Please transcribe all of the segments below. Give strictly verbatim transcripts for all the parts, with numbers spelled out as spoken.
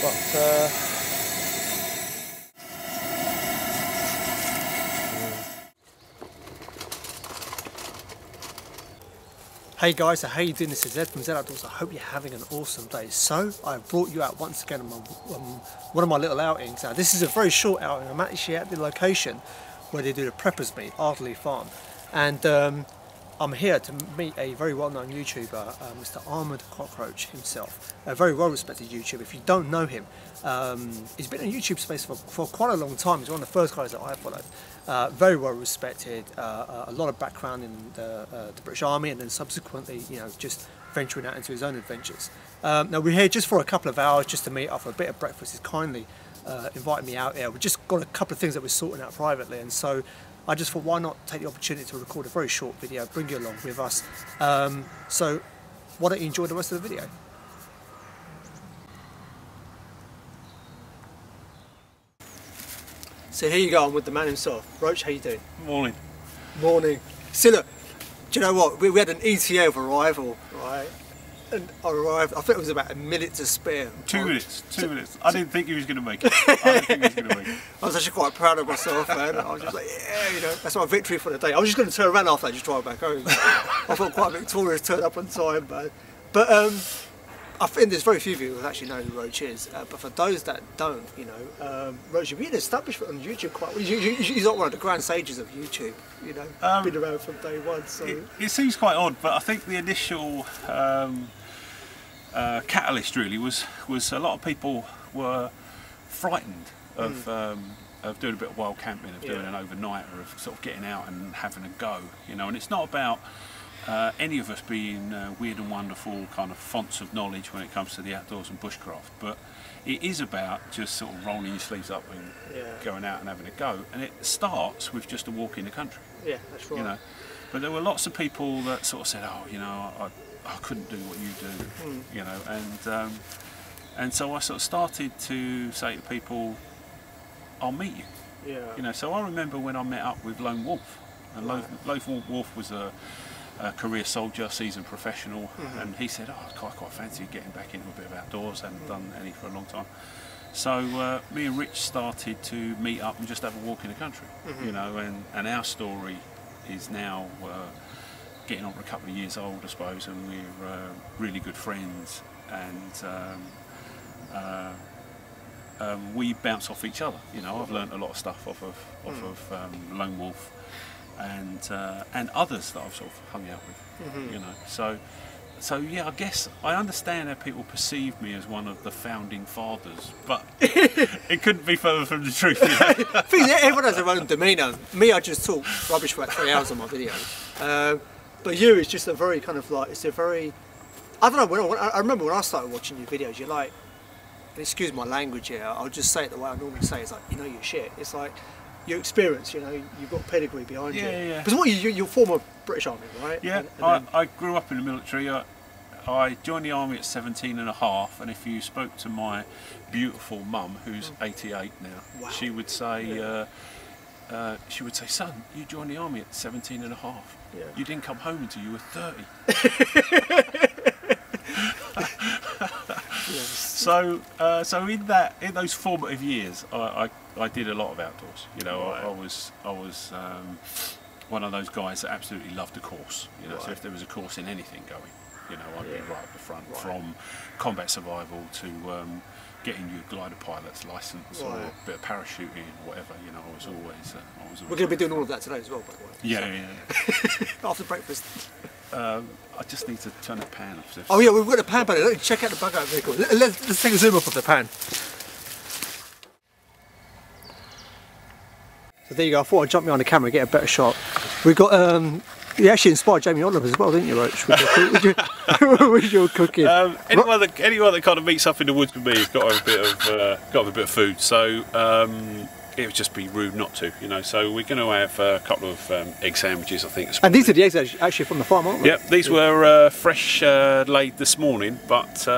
But uh, hey guys, so how you doing? This is Ed from Z Outdoors. I hope you're having an awesome day. So I brought you out once again on my, um, one of my little outings. Now this is a very short outing. I'm actually at the location where they do the preppers meet, Adderley Farm, and um, I'm here to meet a very well-known YouTuber, uh, Mister ArmouredCockroach himself, a very well-respected YouTuber. If you don't know him, um, he's been in YouTube space for, for quite a long time. He's one of the first guys that I followed. Uh, very well-respected, uh, a lot of background in the, uh, the British Army, and then subsequently, you know, just venturing out into his own adventures. Um, now we're here just for a couple of hours, just to meet up for a bit of breakfast. He's kindly uh, invited me out here. We've just got a couple of things that we're sorting out privately, and so I just thought, why not take the opportunity to record a very short video, bring you along with us. Um, so why don't you enjoy the rest of the video? So here you go, I'm with the man himself. Roach, how you doing? Morning. Morning. So look, do you know what? We, we had an E T A of arrival, right? And I arrived, I think it was about a minute to spare. Two minutes, two so, minutes. I didn't think he was going to make it. I didn't think he was going to make it. I was actually quite proud of myself, man. I was just like, yeah, you know, that's my victory for the day. I was just going to turn around after I just drive back home. I felt quite victorious, turned up on time, man. But um, I think there's very few people who actually know who Roach is. Uh, but for those that don't, you know, um, Roach, you've been established on YouTube quite well. You, you, you're not one of the grand sages of YouTube, you know. Um, been around from day one, so. It, it seems quite odd, but I think the initial Um, Uh, catalyst really was was a lot of people were frightened of mm. um, of doing a bit of wild camping, of yeah. doing an overnight, or of sort of getting out and having a go, you know. And it's not about uh, any of us being uh, weird and wonderful kind of fonts of knowledge when it comes to the outdoors and bushcraft, but it is about just sort of rolling your sleeves up and yeah. going out and having a go. And it starts with just a walk in the country. Yeah, that's right. You know, but there were lots of people that sort of said, oh, you know, I. I couldn't do what you do, mm. you know, and um, and so I sort of started to say to people, I'll meet you, yeah. you know. So I remember when I met up with Lone Wolf, and yeah. Lone, Lone Wolf was a, a career soldier, seasoned professional, mm -hmm. and he said, oh, I quite, quite fancy getting back into a bit of outdoors, hadn't mm. done any for a long time. So uh, me and Rich started to meet up and just have a walk in the country, mm -hmm. you know, and, and our story is now Uh, getting on for a couple of years old, I suppose, and we're uh, really good friends, and um, uh, um, we bounce off each other. You know, I've learnt a lot of stuff off of off mm. of um, Lone Wolf, and uh, and others that I've sort of hung out with. Mm-hmm. You know, so so yeah, I guess I understand how people perceive me as one of the founding fathers, but it couldn't be further from the truth. You know? Everyone has their own demeanour. Me, I just talk rubbish for about three hours on my video. Um, But you, it's just a very kind of like, it's a very, I don't know, when I, I remember when I started watching your videos, you're like, and excuse my language here, I'll just say it the way I normally say it, it's like, you know your shit. It's like, your experience, you know, you've got pedigree behind yeah, you. Yeah, yeah. Because what, you, you're former British Army, right? Yeah, and, and I, then, I grew up in the military. I, I joined the Army at seventeen and a half, and if you spoke to my beautiful mum, who's oh. eighty-eight now, wow. she would say, yeah. uh, Uh, she would say, son, you joined the Army at seventeen and a half. Yeah. You didn't come home until you were thirty. so uh, so in that in those formative years, I, I, I did a lot of outdoors. You know, right. I, I was I was um, one of those guys that absolutely loved a course. You know, right. so if there was a course in anything going, you know, I'd yeah. be right up the front, right. from combat survival to um, getting your glider pilot's license, right. or a bit of parachuting, whatever, you know, I was always... Uh, I was always We're going to be doing all of that today as well, by the way. Yeah, so. yeah, yeah. After breakfast. Um, I just need to turn the pan off. So oh yeah, we've got a pan, but let's check out the bug out vehicle. Let's, let's take a zoom off of the pan. So there you go, I thought I'd jump behind the camera and get a better shot. We've got... Um, You actually inspired Jamie Oliver as well, didn't you, Roach? With your, with your, with your cooking. Um, anyone, that, anyone that kind of meets up in the woods with me has got a bit of uh, got a bit of food, so um, it would just be rude not to, you know. So we're going to have a couple of um, egg sandwiches, I think. And these are the eggs actually from the farm, aren't they? Yep, these yeah. were uh, fresh uh, laid this morning, but uh,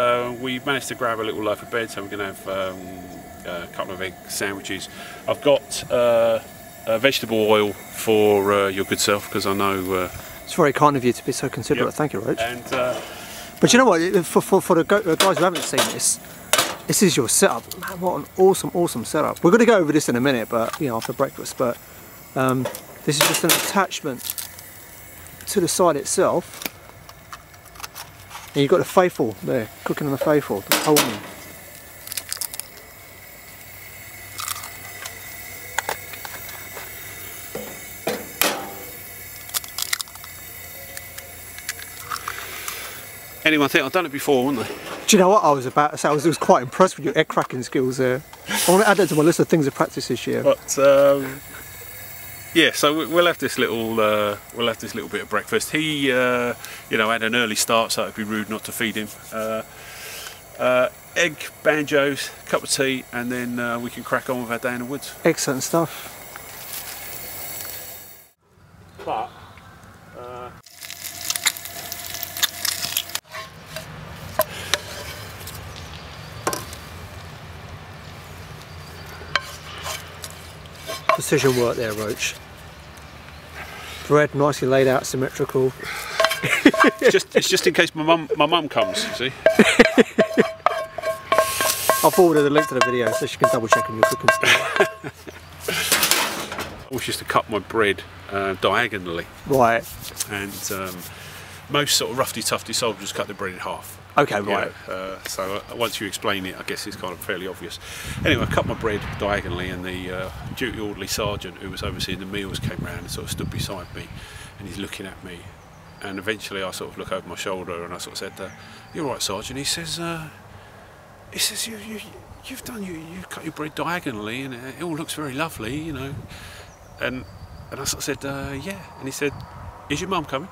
we managed to grab a little loaf of bread, so we're going to have um, a couple of egg sandwiches. I've got. Uh, Uh, vegetable oil for uh, your good self, because I know uh, it's very kind of you to be so considerate. Yep. Thank you, Roach. And, uh, but you know what? For for, for the guys who haven't seen this, This is your setup. Man, what an awesome, awesome setup. We're going to go over this in a minute, but you know, after breakfast, but um, this is just an attachment to the side itself. And you've got the faithful there, cooking on the faithful, just holding them. Anyone think I've done it before, wouldn't they? Do you know what I was about to say? I was, I was quite impressed with your egg cracking skills there. I want to add that to my list of things to practice this year. But um, yeah, so we'll have this little uh, we'll have this little bit of breakfast. He, uh, you know, had an early start, so it'd be rude not to feed him. Uh, uh, egg, banjos, cup of tea, and then uh, we can crack on with our day in the woods. Excellent stuff. But. Uh... Precision work there, Roach. Bread nicely laid out, symmetrical. It's just, it's just in case my mum, my mum comes. You see. I'll forward her the link to the video so she can double check on your cooking stuff. I was just to cut my bread uh, diagonally. Right. And um, most sort of roughy tufty soldiers cut their bread in half. Okay, right. You know, uh, so uh, once you explain it, I guess it's kind of fairly obvious. Anyway, I cut my bread diagonally, and the uh, duty orderly sergeant who was overseeing the meals came round and sort of stood beside me, and he's looking at me, and eventually I sort of look over my shoulder and I sort of said, uh, "You're right, sergeant." He says, uh, "He says you, you you've done you you cut your bread diagonally, and it all looks very lovely, you know." And and I sort of said, uh, "Yeah," and he said, "Is your mum coming?"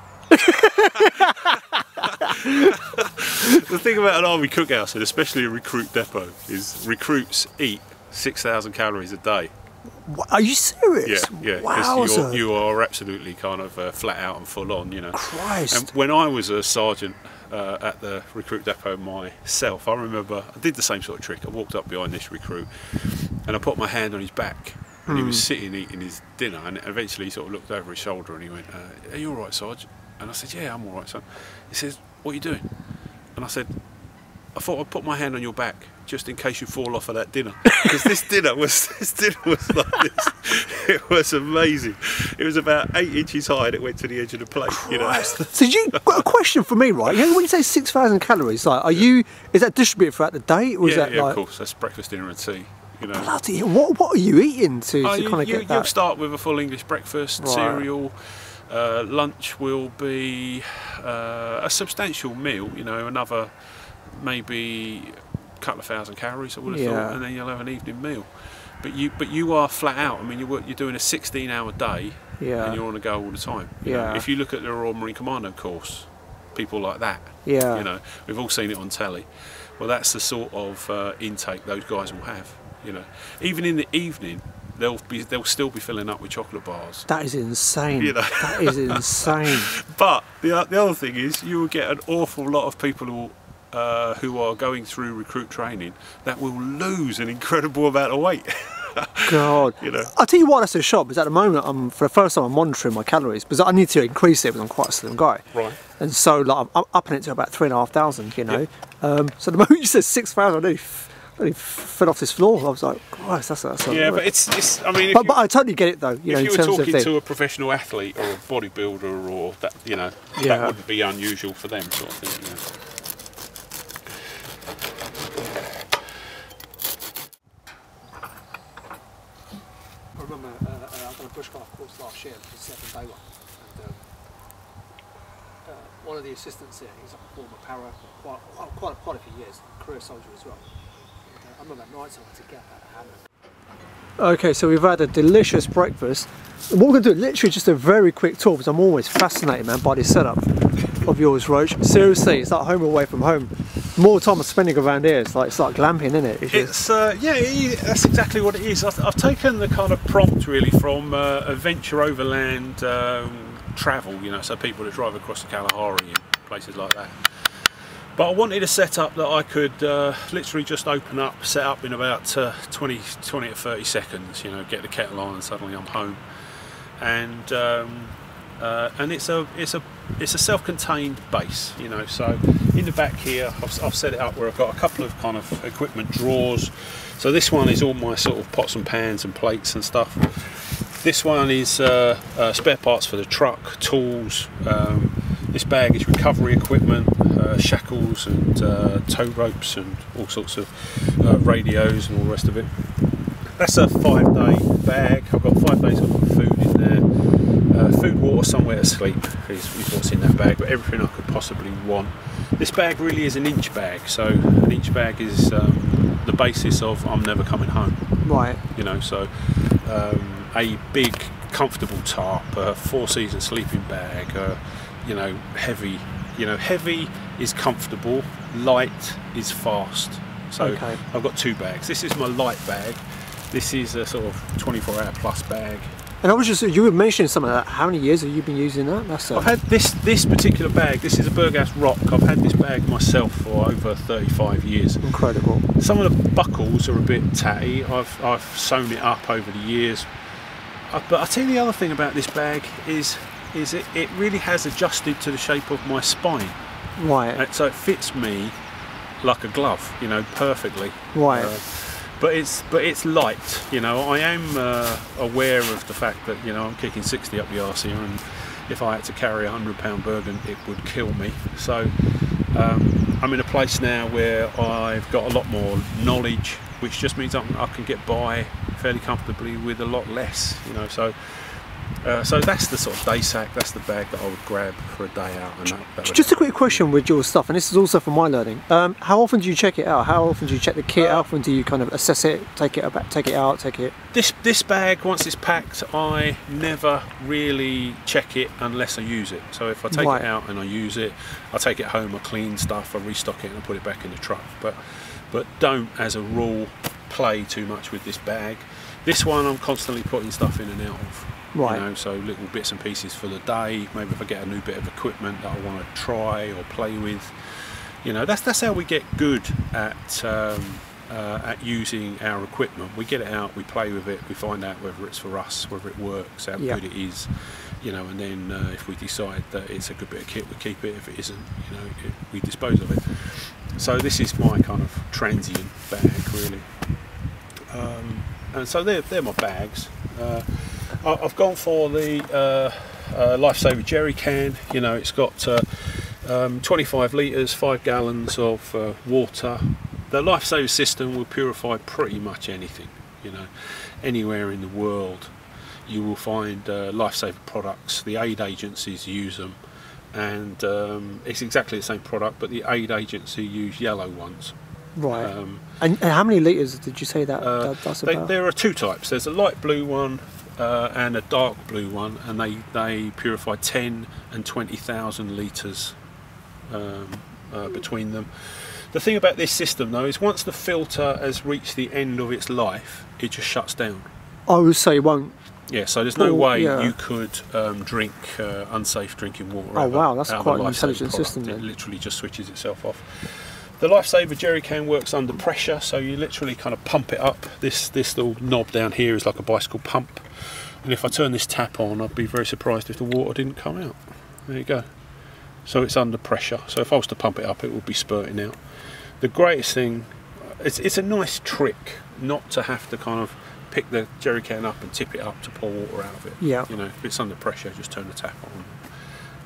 The thing about an army cookhouse, and especially a recruit depot, is recruits eat six thousand calories a day. Are you serious? Yeah, yeah. Because you, you are absolutely kind of uh, flat out and full on, you know. Christ. And when I was a sergeant uh, at the recruit depot myself, I remember I did the same sort of trick. I walked up behind this recruit and I put my hand on his back. And mm. He was sitting eating his dinner, and eventually he sort of looked over his shoulder and he went, uh, "Are you all right, sergeant?" And I said, "Yeah, I'm all right, son." He says, "What are you doing?" And I said, "I thought I'd put my hand on your back just in case you fall off of that dinner." Because this dinner was this dinner was like this. It was amazing. It was about eight inches high and it went to the edge of the plate. You know? So you got a question for me, right? You know, when you say six thousand calories, like, are yeah. you is that distributed throughout the day? Or is yeah, that yeah, like... of course. That's breakfast, dinner, and tea. You know. Bloody, what what are you eating to, oh, to you, kind of you, get that? You'll start with a full English breakfast, right. Cereal. Uh, lunch will be uh, a substantial meal, you know, another maybe a couple of thousand calories, I would have yeah. thought, and then you'll have an evening meal. But you, but you are flat out. I mean, you're, you're doing a sixteen-hour day, yeah. and you're on the go all the time. Yeah. Know? If you look at the Royal Marine Commando course, people like that, yeah. you know, we've all seen it on telly. Well, that's the sort of uh, intake those guys will have, you know, even in the evening. They'll be, they'll still be filling up with chocolate bars. That is insane. You know? That is insane. But the the other thing is, you will get an awful lot of people who uh, who are going through recruit training that will lose an incredible amount of weight. God, you know. I tell you what, that's a shock. Because at the moment, I'm for the first time I'm monitoring my calories because I need to increase it because I'm quite a slim guy. Right. And so like I'm upping it to about three and a half thousand. You know. Yep. Um, so the moment you said six thousand, I do. He fell off this floor. I was like, "Christ, that's that's." Yeah, but it's, it's. I mean, but, but I totally get it though. You if know, you in were terms talking of to a professional athlete or a bodybuilder, or that, you know, yeah. that wouldn't be unusual for them, sort of thing. You know. I remember uh, uh, I done a bushcraft course last year, the second day one, and um, uh, one of the assistants there, he's a former para, quite quite quite a few years, career soldier as well. I remember at night time to get that hammer. Okay, so we've had a delicious breakfast. What we're going to do, literally just a very quick tour, because I'm always fascinated, man, by this setup of yours, Roach. Seriously, it's like home away from home. The more time I'm spending around here, it's like, it's like glamping, isn't it? It's, it's uh, yeah, it, that's exactly what it is. I've, I've taken the kind of prompt, really, from uh, adventure overland um, travel, you know, so people that drive across the Kalahari and places like that. But I wanted a setup that I could uh, literally just open up, set up in about uh, twenty, twenty or thirty seconds, you know, get the kettle on and suddenly I'm home. And um, uh, and it's a it's a it's a self-contained base, you know. So in the back here, I've, I've set it up where I've got a couple of kind of equipment drawers. So this one is all my sort of pots and pans and plates and stuff. This one is uh, uh, spare parts for the truck, tools. Um, this bag is recovery equipment, uh, shackles and uh, tow ropes and all sorts of uh, radios and all the rest of it. That's a five-day bag. I've got five days of food in there. Uh, food, water, somewhere to sleep is, is what's in that bag, but everything I could possibly want. This bag really is an inch bag, so an inch bag is um, the basis of I'm never coming home. Right. You know, so um, a big, comfortable tarp, a four-season sleeping bag, uh, you know, heavy. You know, heavy is comfortable, light is fast. So okay. I've got two bags. This is my light bag. This is a sort of twenty-four hour plus bag. And I was just, you were mentioning something like that. How many years have you been using that? That's I've had this this particular bag. This is a Berghaus Rock. I've had this bag myself for over thirty-five years. Incredible. Some of the buckles are a bit tatty. I've, I've sewn it up over the years. I, but I'll tell you the other thing about this bag is, is it, it really has adjusted to the shape of my spine. Right. And so it fits me like a glove, you know, perfectly. Right. Uh, But it's but it's light, you know. I am uh, aware of the fact that, you know, I'm kicking sixty up the arse here, and if I had to carry a hundred pound burden, it would kill me. So um, I'm in a place now where I've got a lot more knowledge, which just means I'm, I can get by fairly comfortably with a lot less, you know. So uh, so that's the sort of day sack. That's the bag that I would grab for a day out. And that, that just a quick question with your stuff, and this is also from my learning. Um, how often do you check it out? How often do you check the kit? How often do you kind of assess it, take it back, take it out, take it? This this bag, once it's packed, I never really check it unless I use it. So if I take right. it out and I use it, I take it home, I clean stuff, I restock it, and I put it back in the truck. But but don't, as a rule, play too much with this bag. This one, I'm constantly putting stuff in and out of. Right. You know, so little bits and pieces for the day. Maybe if I get a new bit of equipment that I want to try or play with, you know, that's that's how we get good at um, uh, at using our equipment. We get it out, we play with it, we find out whether it's for us, whether it works, how yep. good it is, you know. And then uh, if we decide that it's a good bit of kit, we keep it. If it isn't, you know, it, we dispose of it. So this is my kind of transient bag, really. Um, and so they're they're my bags. Uh, I've gone for the uh, uh, Lifesaver Jerry Can. You know, it's got uh, um, twenty-five litres, five gallons of uh, water. The Lifesaver system will purify pretty much anything, you know. Anywhere in the world you will find uh, Lifesaver products. The aid agencies use them, and um, it's exactly the same product, but the aid agency use yellow ones. Right. Um, and, and how many litres did you say that, uh, that that's they, about? There are two types. There's a light blue one, Uh, and a dark blue one, and they, they purify ten and twenty thousand litres um, uh, between them. The thing about this system though is once the filter has reached the end of its life, it just shuts down. I would say it won't. Yeah, so there's no oh, way yeah. you could um, drink uh, unsafe drinking water. Oh wow, that's quite an intelligent system then. It literally just switches itself off. The Lifesaver Jerry Can works under pressure, so you literally kind of pump it up. This this little knob down here is like a bicycle pump, and if I turn this tap on, I'd be very surprised if the water didn't come out. There you go. So it's under pressure. So if I was to pump it up, it would be spurting out. The greatest thing, it's it's a nice trick not to have to kind of pick the jerry can up and tip it up to pour water out of it. Yeah. You know, if it's under pressure, just turn the tap on.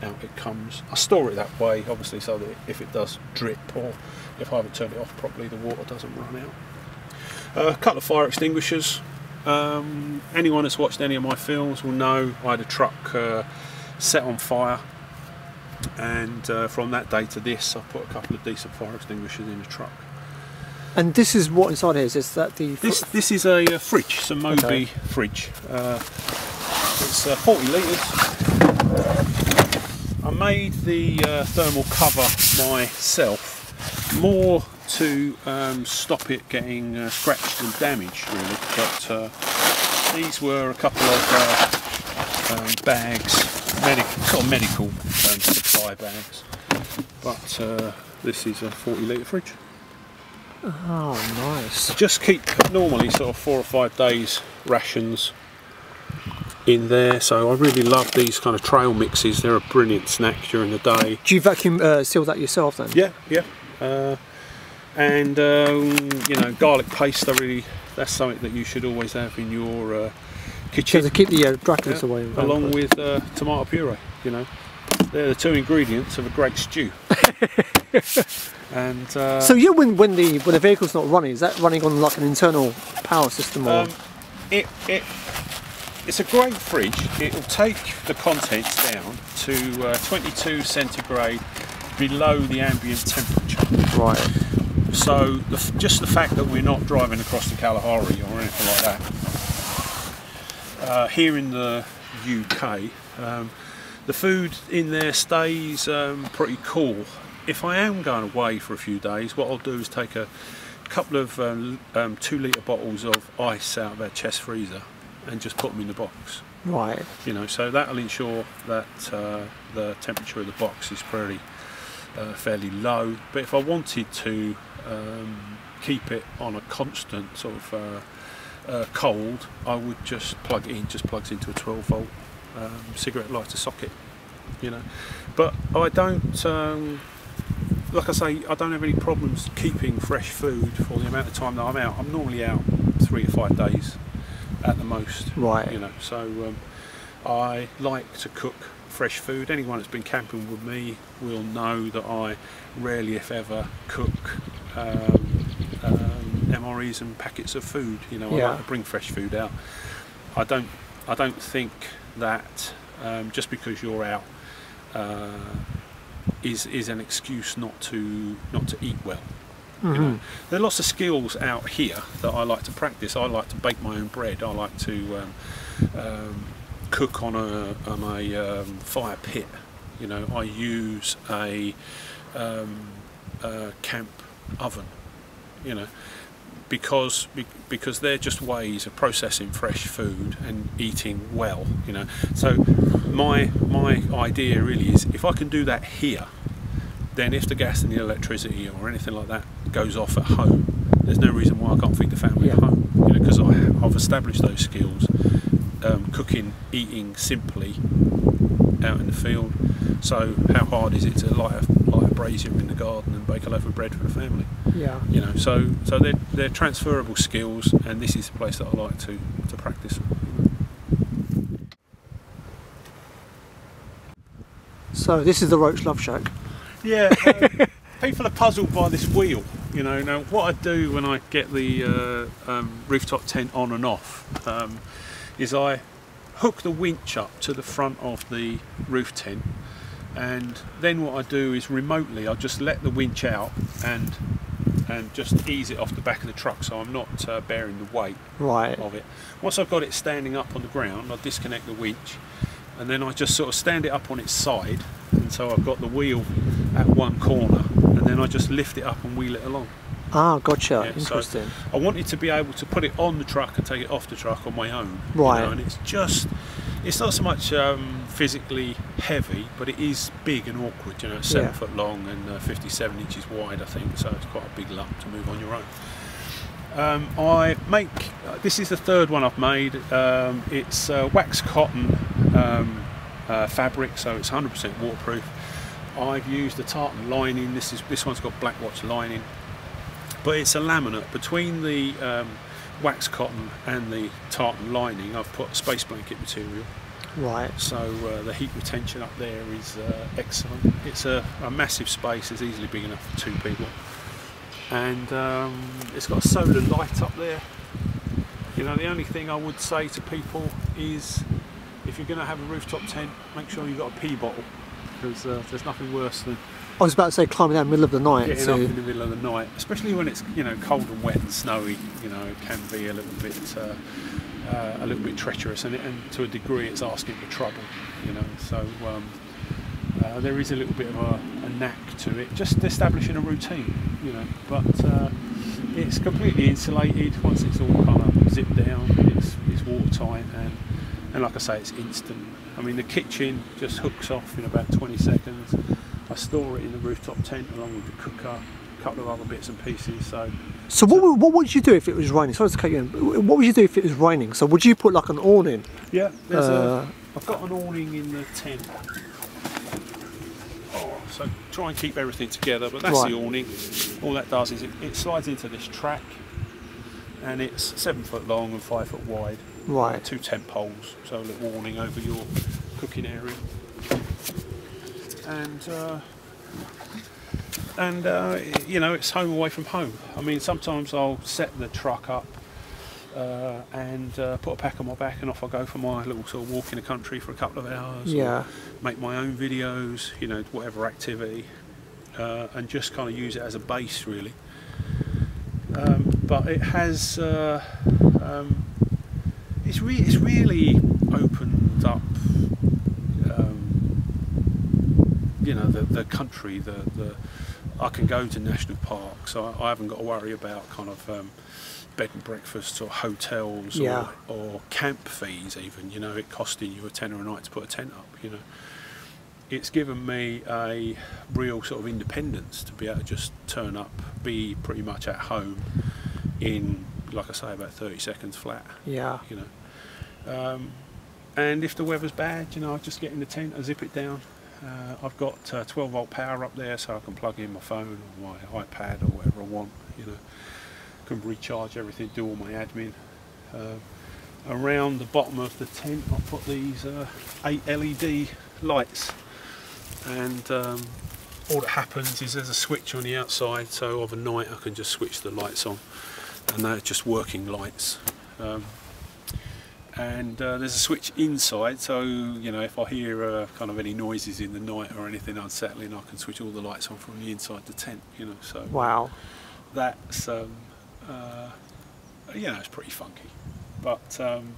Out it comes. I store it that way, obviously, so that if it does drip or if I haven't turned it off properly, the water doesn't run out. Uh, a couple of fire extinguishers. Um, anyone that's watched any of my films will know I had a truck uh, set on fire, and uh, from that day to this, I've put a couple of decent fire extinguishers in the truck. And this is what inside is. Is that the this? This is a, a fridge. It's a Moby okay. fridge. Uh, it's uh, forty litres. I made the uh, thermal cover myself, more to um, stop it getting uh, scratched and damaged, really. But uh, these were a couple of uh, um, bags, medic sort of medical um, supply bags. But uh, this is a forty litre fridge. Oh, nice! Just keep normally sort of four or five days rations in there. So I really love these kind of trail mixes. They're a brilliant snack during the day. Do you vacuum uh, seal that yourself then? Yeah, yeah. Uh, and um, you know, garlic paste. I really, that's something that you should always have in your uh, kitchen. To keep the uh, dragons yeah, away. Along but. with uh, tomato puree. You know, they're the two ingredients of a great stew. And uh, so you, when when the when the vehicle's not running, is that running on like an internal power system or? Um, it it. It's a great fridge. It will take the contents down to uh, twenty-two centigrade below the ambient temperature. Right. So the f just the fact that we're not driving across the Kalahari or anything like that, uh, here in the U K, um, the food in there stays um, pretty cool. If I am going away for a few days, what I'll do is take a couple of um, um, two litre bottles of ice out of our chest freezer and just put them in the box. Right. You know, so that'll ensure that uh, the temperature of the box is pretty uh, fairly low. But if I wanted to um, keep it on a constant sort of uh, uh, cold, I would just plug it in. Just plugs into a twelve volt um, cigarette lighter socket. You know, but I don't. Um, like I say, I don't have any problems keeping fresh food for the amount of time that I'm out. I'm normally out three or five days at the most, right? You know, so um, I like to cook fresh food. Anyone that's been camping with me will know that I rarely, if ever, cook um, um, M R Es and packets of food. You know, yeah. I like to bring fresh food out. I don't, I don't think that um, just because you're out uh, is is an excuse not to not to eat well. You know, there are lots of skills out here that I like to practice. I like to bake my own bread. I like to um, um, cook on a, on a um, fire pit. You know, I use a, um, a camp oven. You know, because because they're just ways of processing fresh food and eating well. You know, so my my idea really is if I can do that here, then if the gas and the electricity or anything like that goes off at home, there's no reason why I can't feed the family yeah. at home. You know, because I've established those skills, um, cooking, eating simply out in the field. So how hard is it to light a, light a brazier in the garden and bake a loaf of bread for the family? Yeah. You know, so so they're they're transferable skills, and this is the place that I like to to practice. So this is the Roach Love Shack. Yeah, uh, people are puzzled by this wheel. You know, now what I do when I get the uh, um, rooftop tent on and off um, is I hook the winch up to the front of the roof tent, and then what I do is remotely I just let the winch out and and just ease it off the back of the truck, so I'm not uh, bearing the weight right. of it. Once I've got it standing up on the ground, I disconnect the winch, and then I just sort of stand it up on its side, and so I've got the wheel at one corner, and then I just lift it up and wheel it along. Ah, gotcha. Yeah, interesting. So I wanted to be able to put it on the truck and take it off the truck on my own. Right. You know, and it's just, it's not so much um, physically heavy, but it is big and awkward. You know, it's seven yeah. foot long and uh, fifty-seven inches wide, I think. So it's quite a big lump to move on your own. Um, I make uh, this is the third one I've made. Um, it's uh, wax cotton um, uh, fabric, so it's one hundred percent waterproof. I've used the tartan lining. This is this one's got Blackwatch lining, but it's a laminate. Between the um, wax cotton and the tartan lining, I've put space blanket material. Right. So uh, the heat retention up there is uh, excellent. It's a, a massive space. It's easily big enough for two people, and um, it's got a solar light up there. You know, the only thing I would say to people is, if you're going to have a rooftop tent, make sure you've got a pee bottle. Because uh, there's nothing worse than I was about to say climbing down in the middle of the night. Getting so. up in the middle of the night, especially when it's you know cold and wet and snowy. You know, it can be a little bit uh, uh, a little bit treacherous, and, it, and to a degree, it's asking for trouble. You know, so um, uh, there is a little bit of a, a knack to it, just establishing a routine. You know, but uh, it's completely insulated once it's all kind of zipped down. It's, it's watertight, and and like I say, it's instant. I mean, the kitchen just hooks off in about twenty seconds. I store it in the rooftop tent along with the cooker, a couple of other bits and pieces. So So what, what would you do if it was raining? Sorry to cut you in. What would you do if it was raining? So would you put like an awning? Yeah, there's uh, a, I've got an awning in the tent. Oh, so try and keep everything together, but that's right. The awning. All that does is it, it slides into this track, and it's seven foot long and five foot wide. Right. Two tent poles, so a little awning over your cooking area. And. Uh, And uh, you know, it's home away from home. I mean, sometimes I'll set the truck up uh, and uh, put a pack on my back, and off I go for my little sort of walk in the country for a couple of hours. Yeah. Make my own videos, you know, whatever activity, uh, and just kind of use it as a base, really. Um, but it has, uh, um, it's re it's really opened up. Um, you know, the the country, the the. I can go to national parks, so I haven't got to worry about kind of um, bed and breakfasts or hotels, yeah. or, or camp fees even, you know, it costing you a tenner a night to put a tent up, you know. It's given me a real sort of independence to be able to just turn up, be pretty much at home in, like I say, about thirty seconds flat. Yeah. You know. Um, and if the weather's bad, you know, I just get in the tent and zip it down. Uh, I've got uh, twelve volt power up there, so I can plug in my phone or my iPad or whatever I want, you know. Can recharge everything, do all my admin. Uh, around the bottom of the tent I put these uh, eight L E D lights, and um, all that happens is there's a switch on the outside, so of a night I can just switch the lights on, and they're just working lights. Um, and uh, there's a switch inside, so you know, if I hear uh, kind of any noises in the night or anything unsettling, I can switch all the lights on from the inside the tent, you know. So wow, that's um, uh, you know, it's pretty funky, but um,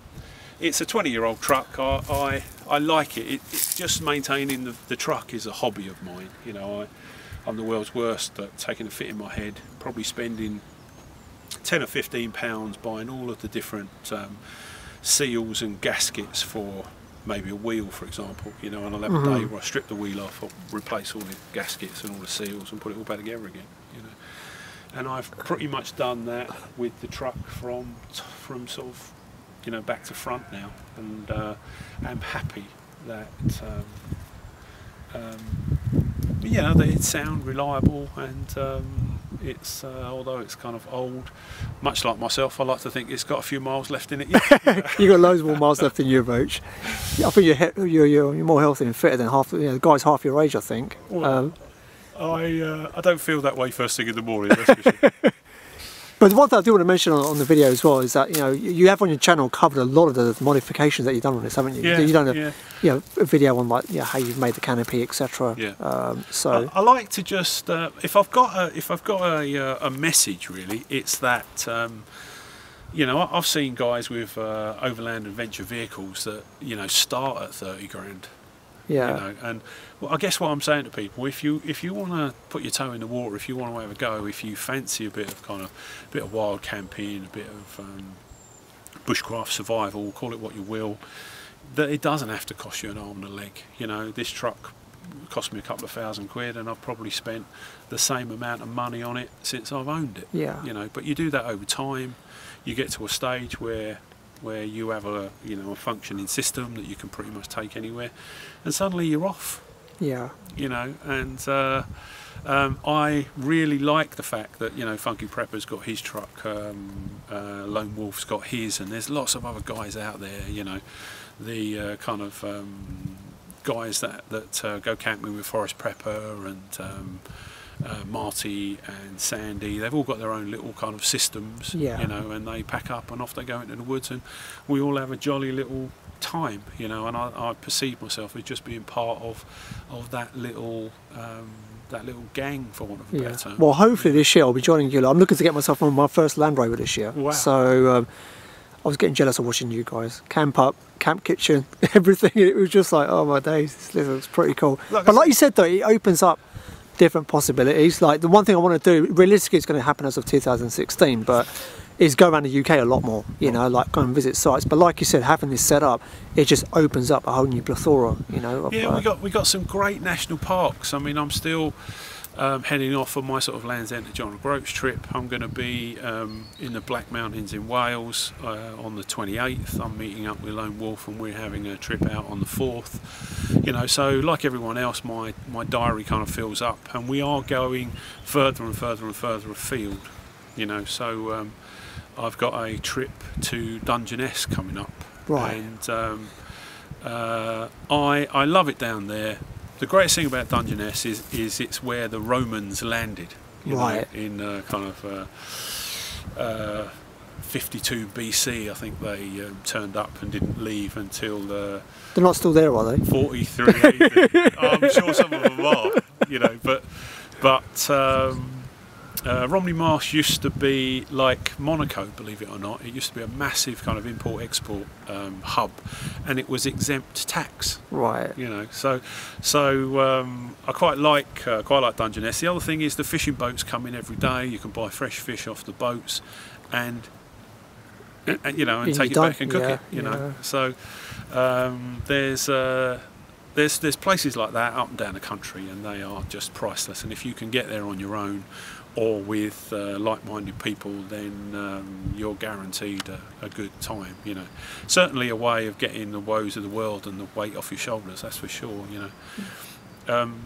it's a twenty year old truck. I, I, I like it. It it's just maintaining the, the truck is a hobby of mine, you know. I, I'm the world's worst at taking a fit in my head, probably spending ten or fifteen pounds buying all of the different um, seals and gaskets for maybe a wheel, for example, you know, and I'll have mm-hmm. a day where I strip the wheel off, I'll replace all the gaskets and all the seals and put it all back together again, you know. And I've pretty much done that with the truck from from sort of, you know, back to front now, and uh, I'm happy that um, um, you know, that it's sound, reliable, and um, it's uh, although it's kind of old, much like myself, I like to think it's got a few miles left in it yet. You've got loads more miles left in you, Roach. I think you're, you're, you're you're more healthy and fitter than half, you know, the guy's half your age, I think. Well, um, I uh, I don't feel that way first thing in the morning, that's for sure. But the one thing I do want to mention on, on the video as well is that, you know, you have on your channel covered a lot of the modifications that you've done on this, haven't you? Yeah, you've done a, yeah. you know, a video on like, you know, how you've made the canopy, et cetera. Yeah. Um, so I, I like to just uh, if I've got a, if I've got a, a message, really, it's that um, you know, I've seen guys with uh, overland adventure vehicles that, you know, start at thirty grand. Yeah. You know, and well, I guess what I'm saying to people, if you if you want to put your toe in the water, if you want to have a go, if you fancy a bit of kind of a bit of wild camping, a bit of um, bushcraft survival, call it what you will, that it doesn't have to cost you an arm and a leg. You know, this truck cost me a couple of thousand quid, and I've probably spent the same amount of money on it since I've owned it. Yeah. You know, but you do that over time. You get to a stage where. where you have a, you know, a functioning system that you can pretty much take anywhere, and suddenly you're off. Yeah. You know, and uh, um, I really like the fact that, you know, Funky Prepper's got his truck, um, uh, Lone Wolf's got his, and there's lots of other guys out there, you know, the uh, kind of um, guys that, that uh, go camping with Forest Prepper and um, Uh, Marty and Sandy, they've all got their own little kind of systems, yeah. you know, and they pack up and off they go into the woods, and we all have a jolly little time, you know, and I, I perceive myself as just being part of of that little um, that little gang, for want of a yeah. better term. Well, hopefully this year I'll be joining you. I'm looking to get myself on my first Land Rover this year. Wow. So um, I was getting jealous of watching you guys camp up, camp kitchen, everything. It was just like, oh my days, this looks pretty cool. Look, but like you said though, it opens up different possibilities. Like the one thing I want to do, realistically it's going to happen as of two thousand sixteen, but is go around the U K a lot more, you know, like go and visit sites. But like you said, having this set up, it just opens up a whole new plethora, you know. Of, yeah, we got we got some great national parks. I mean, I'm still um, heading off on my sort of Lands End to John O'Groats trip. I'm going to be um, in the Black Mountains in Wales uh, on the twenty-eighth. I'm meeting up with Lone Wolf and we're having a trip out on the fourth. You know, so like everyone else, my, my diary kind of fills up, and we are going further and further and further afield, you know, so um, I've got a trip to Dungeness coming up. Right. And um, uh, I, I love it down there. The greatest thing about Dungeness is, is it's where the Romans landed, you right. know, in uh, kind of uh, uh, fifty-two B C. I think they um, turned up and didn't leave until... Uh, They're not still there, are they? forty-three I'm sure some of them are, you know, but... but um, Uh, Romney Marsh used to be like Monaco, believe it or not. It used to be a massive kind of import-export um, hub, and it was exempt tax. Right. You know, so so um, I quite like uh, quite like Dungeness. The other thing is the fishing boats come in every day. You can buy fresh fish off the boats, and, and you know, and you take it back and cook yeah, it. You yeah. know, so um, there's. Uh, There's, there's places like that up and down the country, and they are just priceless. And if you can get there on your own or with uh, like-minded people, then um, you're guaranteed a, a good time, you know. Certainly a way of getting the woes of the world and the weight off your shoulders, that's for sure, you know. Um,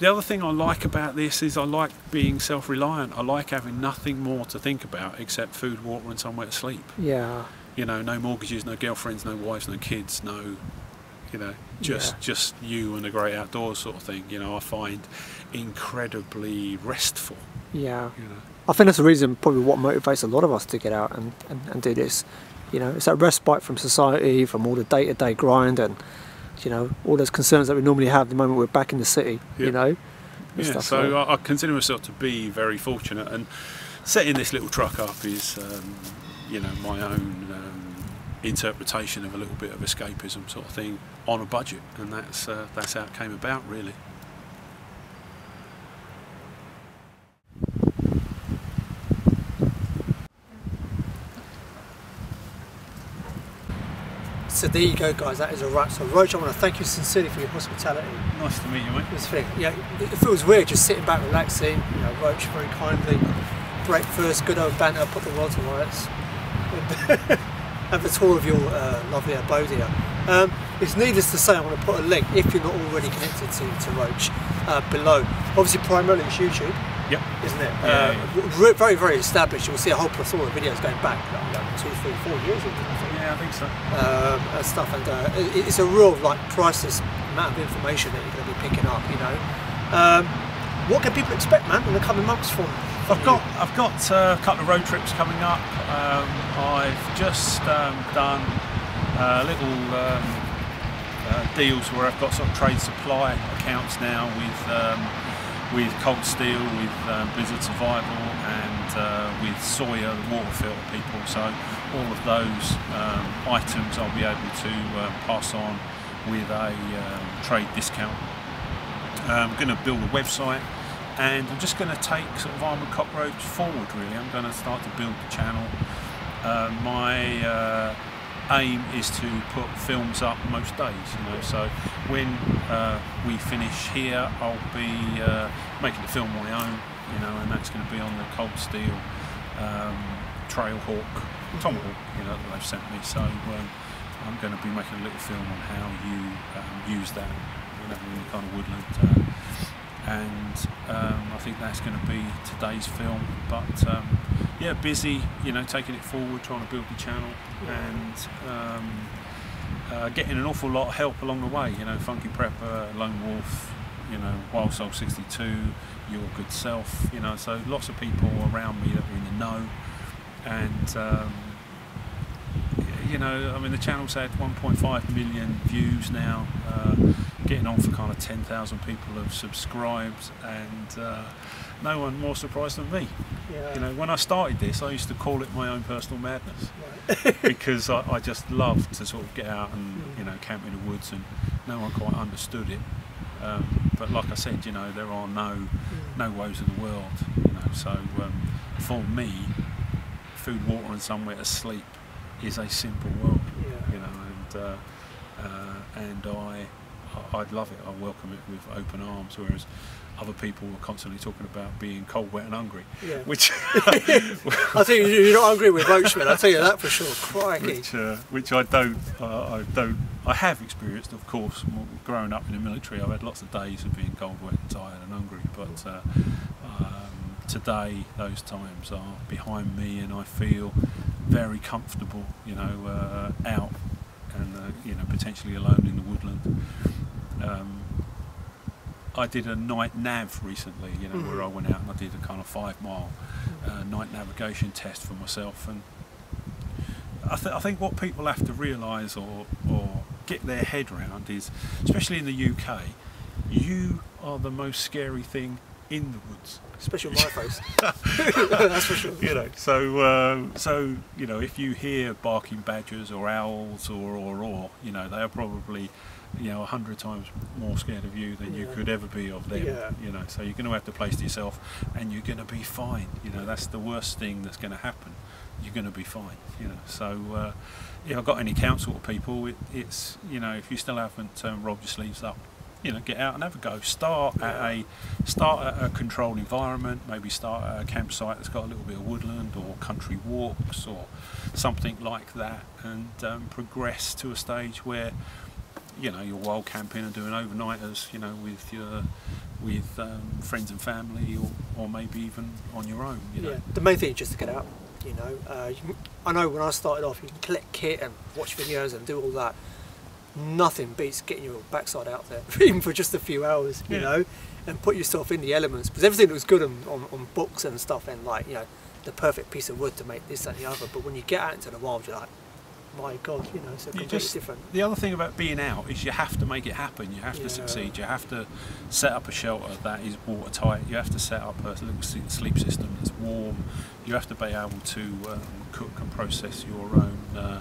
the other thing I like about this is I like being self-reliant. I like having nothing more to think about except food, water and somewhere to sleep. Yeah. You know, no mortgages, no girlfriends, no wives, no kids, no... You know, just yeah. just you and the great outdoors sort of thing. You know, I find incredibly restful. Yeah, you know? I think that's the reason probably what motivates a lot of us to get out and, and, and do this. You know, it's that respite from society, from all the day-to-day grind, and you know, all those concerns that we normally have the moment we're back in the city. Yeah. You know, yeah. So like. I consider myself to be very fortunate, and setting this little truck up is, um, you know, my own. Um, interpretation of a little bit of escapism sort of thing on a budget, and that's uh, that's how it came about, really. So there you go, guys, that is a wrap. So Roach, I want to thank you sincerely for your hospitality. Nice to meet you, mate. This thing, yeah, it feels weird just sitting back relaxing, you know. Roach very kindly, breakfast, good old banter, put the world to rights. Have a tour of your uh, lovely abode here. Um, it's needless to say, I want to put a link, if you're not already connected to, to Roach, uh, below. Obviously primarily it's YouTube, yep. isn't it? Yeah, uh, yeah. Very, very established. You'll see a whole plethora of videos going back like, two, three, four years ago. Yeah, I think so. Um, and stuff, and uh, it's a real like priceless amount of information that you're going to be picking up, you know. Um, what can people expect, man, in the coming months from I've got, I've got uh, a couple of road trips coming up. Um, I've just um, done uh, little um, uh, deals where I've got sort of trade supply accounts now with um, with Cold Steel, with uh, Blizzard Survival, and uh, with Sawyer, the water filter people. So all of those um, items I'll be able to uh, pass on with a uh, trade discount. I'm going to build a website. And I'm just going to take sort of Armoured Cockroach forward, really. I'm going to start to build the channel. Uh, my uh, aim is to put films up most days, you know. So when uh, we finish here, I'll be uh, making the film my own, you know, and that's going to be on the Cold Steel um, Trailhawk Tomahawk, you know, that they've sent me. So um, I'm going to be making a little film on how you um, use that, you know, in the kind of woodland. Uh, and um, I think that's going to be today's film, but um, yeah, busy, you know, taking it forward, trying to build the channel, and um, uh, getting an awful lot of help along the way, you know. Funky Prepper, Lone Wolf, you know, Wild Soul sixty-two, Your Good Self, you know, so lots of people around me that are in the know, and um, you know, I mean, the channel's had one point five million views now, uh, getting on for kind of ten thousand people have subscribed, and uh, no one more surprised than me. Yeah. You know, when I started this, I used to call it my own personal madness, right. because I, I just loved to sort of get out and, you know, camp in the woods, and no one quite understood it. Um, but like I said, you know, there are no, no woes of the world, you know, so um, for me, food, water and somewhere to sleep is a simple world, yeah. you know, and, uh, uh, and I... I'd love it. I welcome it with open arms, whereas other people were constantly talking about being cold, wet and hungry. Yeah. Which I think you're not hungry with Roachman, I'll tell you that for sure. Crikey. Which, uh, which I don't, uh, I don't, I have experienced, of course. Growing up in the military, I've had lots of days of being cold, wet and tired and hungry, but uh, um, today those times are behind me and I feel very comfortable, you know, uh, out and, uh, you know, potentially alone in the woodland. Um, I did a night nav recently, you know, mm-hmm. where I went out and I did a kind of five mile uh, night navigation test for myself, and I, th I think what people have to realise or, or get their head around is, especially in the U K, you are the most scary thing in the woods. Especially on my face, that's for sure. You know, so, uh, so you know, if you hear barking badgers or owls or or or, you know, they are probably, you know, a hundred times more scared of you than yeah. you could ever be of them. Yeah. You know, so you're going to have to place to yourself, and you're going to be fine. You know, that's the worst thing that's going to happen. You're going to be fine. You know, so uh, if I've got any counsel to people, it, it's you know, if you still haven't um, rolled your sleeves up, you know, get out and have a go. Start at a start at a controlled environment. Maybe start at a campsite that's got a little bit of woodland or country walks or something like that, and um, progress to a stage where, you know, you're wild camping and doing overnighters, you know, with your with um, friends and family, or, or maybe even on your own. You know? Yeah, the main thing is just to get out. You know, uh, you can, I know when I started off, you can collect kit and watch videos and do all that. Nothing beats getting your backside out there, even for just a few hours, you yeah. know, and put yourself in the elements. Because everything that was good on, on, on books and stuff, and like, you know, the perfect piece of wood to make this, that, and the other. But when you get out into the wild, you're like, my God, you know, it's a completely just, different. The other thing about being out is you have to make it happen. You have yeah. to succeed. You have to set up a shelter that is watertight. You have to set up a little sleep system that's warm. You have to be able to um, cook and process your own uh,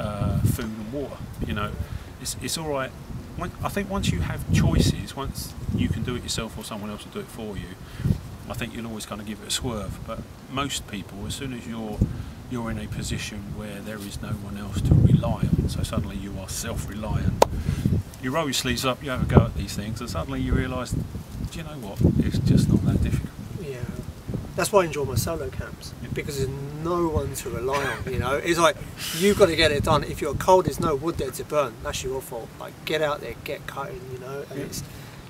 uh, food and water. You know, it's it's all right. When, I think once you have choices, once you can do it yourself or someone else will do it for you, I think you'll always kind of give it a swerve. But most people, as soon as you're you're in a position where there is no one else to rely on, so suddenly you are self-reliant. You roll your sleeves up, you have a go at these things, and suddenly you realise, do you know what, it's just not that difficult. Yeah, that's why I enjoy my solo camps, yeah. because there's no one to rely on, you know. It's like, you've got to get it done. If you're cold, there's no wood there to burn, that's your fault. Like, get out there, get cutting, you know, and yeah. it's,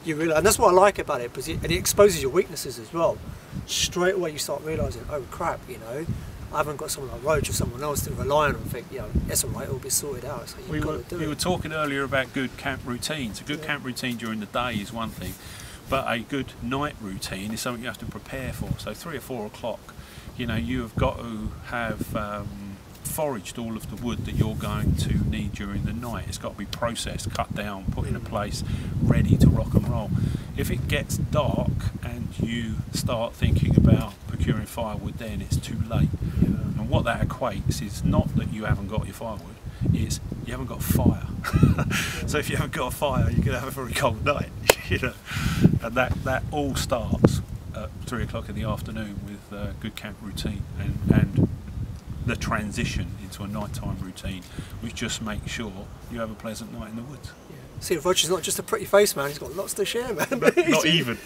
you realise, and that's what I like about it, because it, and it exposes your weaknesses as well. Straight away you start realising, oh crap, you know, I haven't got someone like Roach or someone else to rely on and think, you know, that's all right, it'll be sorted out. So you've we got were, to do we it. were talking earlier about good camp routines. A good yeah. camp routine during the day is one thing, but a good night routine is something you have to prepare for. So three or four o'clock, you know, you have got to have um, foraged all of the wood that you're going to need during the night. It's got to be processed, cut down, put in a place, ready to rock and roll. If it gets dark and you start thinking about procuring firewood, then it's too late. Yeah. And what that equates is not that you haven't got your firewood, it's you haven't got fire. So if you haven't got a fire, you're going to have a very cold night. You know, and that that all starts at three o'clock in the afternoon with a good camp routine, and and the transition into a nighttime routine, which just makes sure you have a pleasant night in the woods. Yeah. See, Roger's not just a pretty face, man. He's got lots to share, man. Not, not even.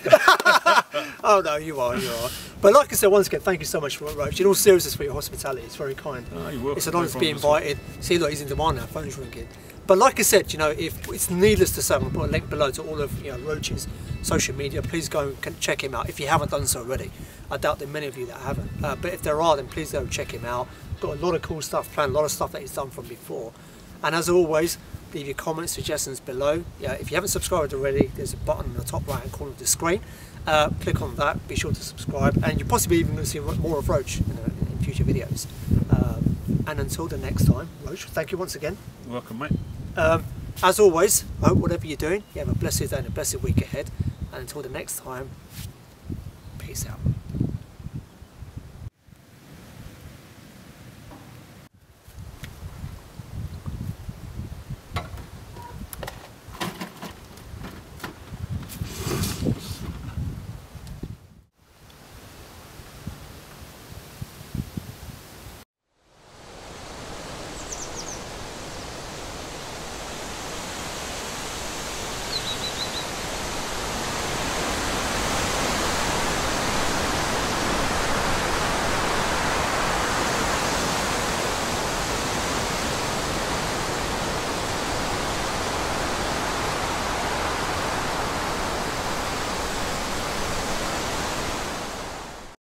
Oh, no, you are, you are. But like I said, once again, thank you so much for it, Roach. In all seriousness, for your hospitality. It's very kind. Oh, you're welcome. It's an honour to be invited. See, look, he's in demand now. Phone's ringing. But like I said, you know, if it's needless to say, I'm going to put a link below to all of, you know, Roach's social media. Please go and check him out if you haven't done so already. I doubt there are many of you that haven't. Uh, but if there are, then please go check him out. Got a lot of cool stuff planned, a lot of stuff that he's done from before. And as always, leave your comments, suggestions below. Yeah, if you haven't subscribed already, there's a button in the top right hand corner of the screen. Uh, click on that, be sure to subscribe, and you're possibly even going to see more of Roach in, uh, in future videos. Um, and until the next time, Roach, thank you once again. You're welcome, mate. Um, as always, I hope whatever you're doing, you have a blessed day and a blessed week ahead. And until the next time, peace out.